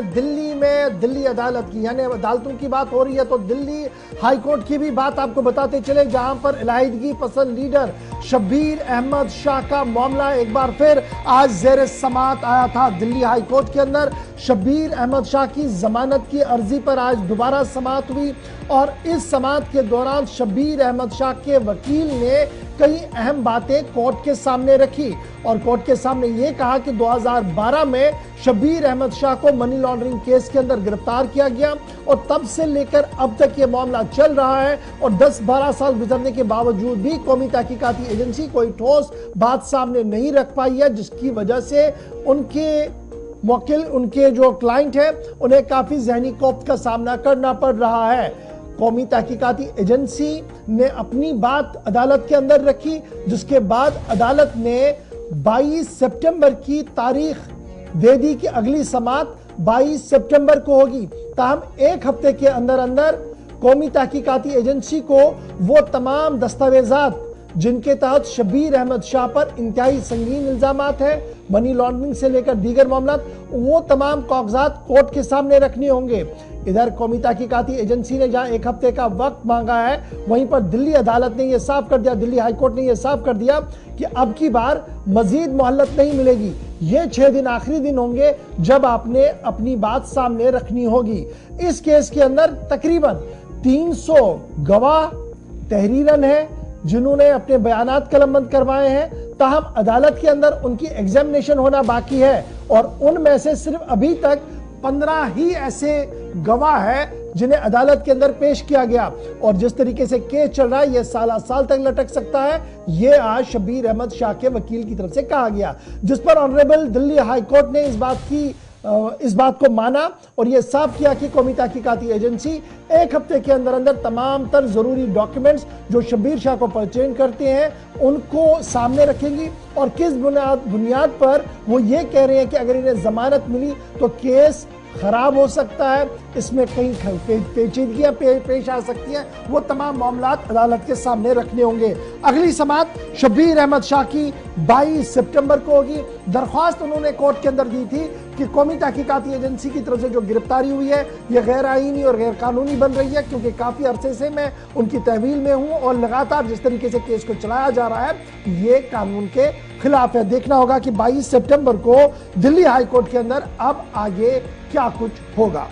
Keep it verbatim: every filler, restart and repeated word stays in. दिल्ली में दिल्ली अदालत की यानी अदालतों की बात हो रही है तो दिल्ली हाईकोर्ट की भी बात आपको बताते चले, जहां पर इलाहिदगी पसंद लीडर शबीर अहमद शाह का मामला एक बार फिर आज जेर समात आया था। दिल्ली हाईकोर्ट के अंदर शबीर अहमद शाह की जमानत की अर्जी पर आज दोबारा समात हुई और इस समात के दौरान शबीर अहमद शाह के वकील ने कई अहम बातें कोर्ट के सामने रखी और कोर्ट के सामने ये कहा कि दो हज़ार बारह में शबीर अहमद शाह को मनी लॉन्ड्रिंग केस के अंदर गिरफ्तार किया गया और तब से लेकर अब तक ये मामला चल रहा है और दस बारह साल गुजरने के बावजूद भी कौमी तहकीकाती एजेंसी कोई ठोस बात सामने नहीं रख पाई है, जिसकी वजह से उनके वकील उनके जो क्लाइंट है उन्हें काफी जहनी कोफ्त का सामना करना पड़ रहा है। कौमी तहकीकाती एजेंसी ने अपनी बात अदालत के अंदर रखी, जिसके बाद अदालत ने बाईस सितंबर की तारीख दे दी कि अगली समात बाईस सितंबर को होगी। ताहम एक हफ्ते के अंदर अंदर कौमी तहकीकाती एजेंसी को वो तमाम दस्तावेजात जिनके तहत शबीर अहमद शाह पर इंतहाई संगीन इल्जामात है, मनी लॉन्ड्रिंग से लेकर दीगर मामला, वो तमाम कागजात कोर्ट के सामने रखने होंगे। इधर कौमी तहकीकाती एजेंसी ने जहां एक हफ्ते का वक्त मांगा है, वहीं पर दिल्ली अदालत ने यह साफ कर दिया, दिल्ली हाईकोर्ट ने यह साफ कर दिया कि अब की बार मजीद मोहलत नहीं मिलेगी, ये छह दिन आखिरी दिन होंगे जब आपने अपनी बात सामने रखनी होगी। इस केस के अंदर तकरीबन तीन सौ गवाह तहरीरन है जिन्होंने अपने बयानात कलमबंद करवाए हैं, ताहम अदालत के अंदर उनकी एग्जामिनेशन होना बाकी है और उनमें से सिर्फ अभी तक पंद्रह ही ऐसे गवाह है जिन्हें अदालत के अंदर पेश किया गया और जिस तरीके से केस चल रहा है यह साला साल तक लटक सकता है, यह आज शबीर अहमद शाह के वकील की तरफ से कहा गया, जिस पर ऑनरेबल दिल्ली हाईकोर्ट ने इस बात की इस बात को माना और यह साफ किया कि कौमी तहकीकाती एजेंसी एक हफ्ते के अंदर अंदर तमाम तर जरूरी डॉक्यूमेंट्स जो शबीर शाह को परचेन करते हैं उनको सामने रखेंगी और किस बुनियाद बुनियाद पर वो ये कह रहे हैं कि अगर इन्हें जमानत मिली तो केस खराब हो सकता है, इसमें कई पेचीदगियां पे, पेश आ सकती हैं, वो तमाम मामला अदालत के सामने रखने होंगे। अगली समात शबीर अहमद शाह की बाईस सितंबर को होगी। दरख्वास्त उन्होंने कोर्ट के अंदर दी थी कि कौमी तहकीकाती एजेंसी की तरफ से जो गिरफ्तारी हुई है यह गैर आईनी और गैर कानूनी बन रही है, क्योंकि काफ़ी अरसे से मैं उनकी तहवील में हूँ और लगातार जिस तरीके से केस को चलाया जा रहा है ये कानून के खिलाफ है। देखना होगा कि बाईस सितंबर को दिल्ली हाईकोर्ट के अंदर अब आगे क्या कुछ होगा।